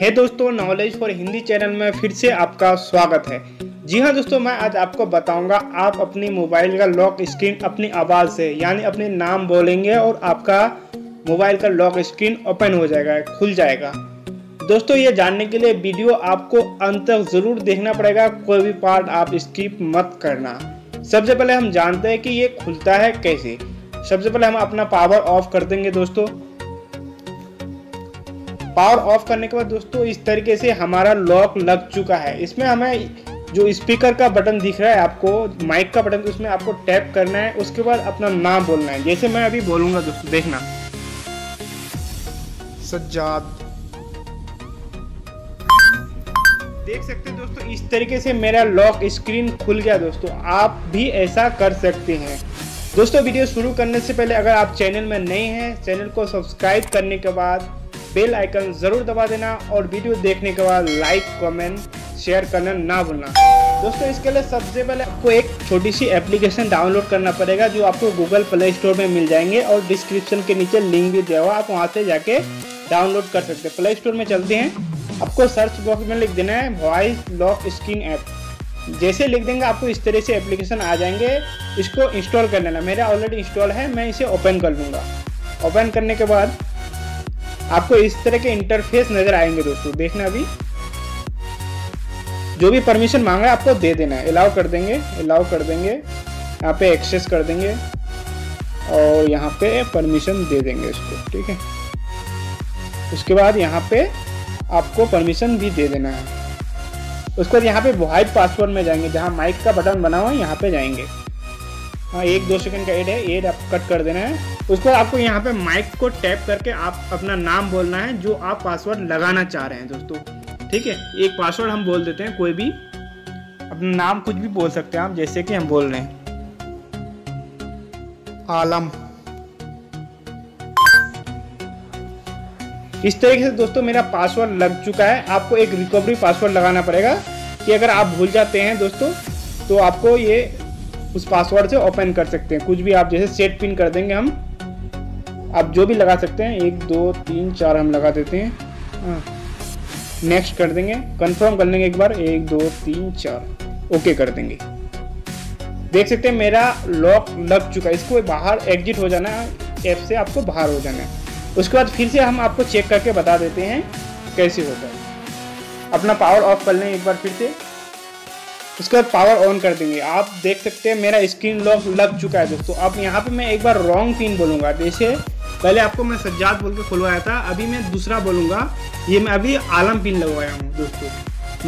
है दोस्तों, knowledge for Hindi channel में फिर से आपका स्वागत है। जी हाँ दोस्तों, मैं आज आपको बताऊंगा आप अपने मोबाइल का लॉक स्क्रीन अपनी आवाज़ से यानी अपने नाम बोलेंगे और आपका मोबाइल का लॉक स्क्रीन ओपन हो जाएगा, खुल जाएगा। दोस्तों ये जानने के लिए वीडियो आपको अंत तक ज़रूर देखना पड़ेगा, कोई भी पार्ट आप स्किप मत करना। सबसे पहले हम जानते हैं कि ये खुलता है कैसे। सबसे पहले हम अपना पावर ऑफ कर देंगे दोस्तों। पावर ऑफ करने के बाद दोस्तों इस तरीके से हमारा लॉक लग चुका है। इसमें हमें जो स्पीकर का बटन दिख रहा है, आपको माइक का बटन, उसमें आपको टैप करना है। उसके बाद अपना नाम बोलना है, जैसे मैं अभी बोलूँगा दोस्तों, देखना, सज्जाद। देख सकते हैं दोस्तों इस तरीके से मेरा लॉक स्क्रीन खुल गया। दोस्तों आप भी ऐसा कर सकते हैं। दोस्तों वीडियो शुरू करने से पहले अगर आप चैनल में नए हैं, चैनल को सब्सक्राइब करने के बाद बेल आइकन ज़रूर दबा देना और वीडियो देखने के बाद लाइक कमेंट शेयर करना ना भूलना। दोस्तों इसके लिए सबसे पहले आपको एक छोटी सी एप्लीकेशन डाउनलोड करना पड़ेगा, जो आपको गूगल प्ले स्टोर में मिल जाएंगे और डिस्क्रिप्शन के नीचे लिंक भी दिया हुआ, आप वहाँ से जाके डाउनलोड कर सकते हैं। प्ले स्टोर में चलते हैं, आपको सर्च बॉक्स में लिख देना है वॉइस लॉक स्क्रीन ऐप। जैसे लिख देंगे आपको इस तरह से एप्लीकेशन आ जाएंगे, इसको इंस्टॉल कर लेना। मेरा ऑलरेडी इंस्टॉल है, मैं इसे ओपन कर लूँगा। ओपन करने के बाद आपको इस तरह के इंटरफेस नज़र आएंगे दोस्तों, देखना। अभी जो भी परमिशन मांग रहा है आपको दे देना है, अलाउ कर देंगे, अलाउ कर देंगे, यहाँ पे एक्सेस कर देंगे और यहाँ पे परमिशन दे देंगे इसको, ठीक है। उसके बाद यहाँ पे आपको परमिशन भी दे देना है। उसके बाद यहाँ पे वाइट पासवर्ड में जाएंगे, जहाँ माइक का बटन बना हुआ है यहाँ पे जाएंगे। हाँ, 1-2 सेकंड का एड है, एड आप कट कर देना है। उसके बाद आपको यहाँ पे माइक को टैप करके आप अपना नाम बोलना है, जो आप पासवर्ड लगाना चाह रहे हैं दोस्तों, ठीक है। एक पासवर्ड हम बोल देते हैं, कोई भी अपना नाम कुछ भी बोल सकते हैं आप, जैसे कि हम बोल रहे हैं आलम। इस तरीके से दोस्तों मेरा पासवर्ड लग चुका है। आपको एक रिकवरी पासवर्ड लगाना पड़ेगा कि अगर आप भूल जाते हैं दोस्तों तो आपको ये उस पासवर्ड से ओपन कर सकते हैं। कुछ भी आप जैसे सेट पिन कर देंगे हम, आप जो भी लगा सकते हैं, 1 2 3 4 हम लगा देते हैं। नेक्स्ट कर देंगे, कंफर्म कर लेंगे एक बार, 1 2 3 4 ओके कर देंगे। देख सकते हैं मेरा लॉक लग चुका है। इसको बाहर एग्जिट हो जाना है, ऐप से आपको बाहर हो जाना है। उसके बाद फिर से हम आपको चेक करके बता देते हैं कैसे होता है। अपना पावर ऑफ कर लें एक बार फिर से, उसके बाद पावर ऑन कर देंगे। आप देख सकते हैं मेरा स्क्रीन लॉक लग चुका है दोस्तों। अब यहाँ पे मैं एक बार रॉन्ग पिन बोलूँगा, जैसे पहले आपको मैं सज्जाद बोल के खुलवाया था, अभी मैं दूसरा बोलूँगा। ये मैं अभी आलम पिन लगवाया हूँ दोस्तों,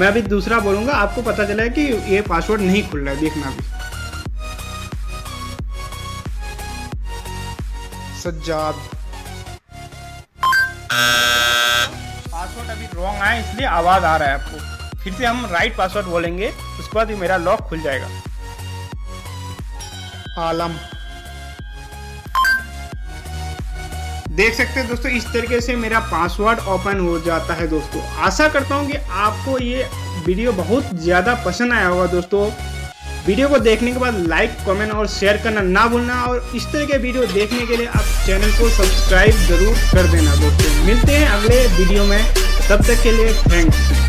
मैं अभी दूसरा बोलूँगा, आपको पता चला है कि ये पासवर्ड नहीं खुल रहा है। देखना अभी सज्जाद, पासवर्ड अभी रॉन्ग आया इसलिए आवाज़ आ रहा है आपको। फिर से हम राइट पासवर्ड बोलेंगे, उसके बाद मेरा लॉक खुल जाएगा। आलम। देख सकते हैं दोस्तों इस तरीके से मेरा पासवर्ड ओपन हो जाता है। दोस्तों आशा करता हूँ कि आपको ये वीडियो बहुत ज़्यादा पसंद आया होगा। दोस्तों वीडियो को देखने के बाद लाइक कमेंट और शेयर करना ना भूलना, और इस तरह के वीडियो देखने के लिए आप चैनल को सब्सक्राइब जरूर कर देना दोस्तों। मिलते हैं अगले वीडियो में, तब तक के लिए थैंक्स।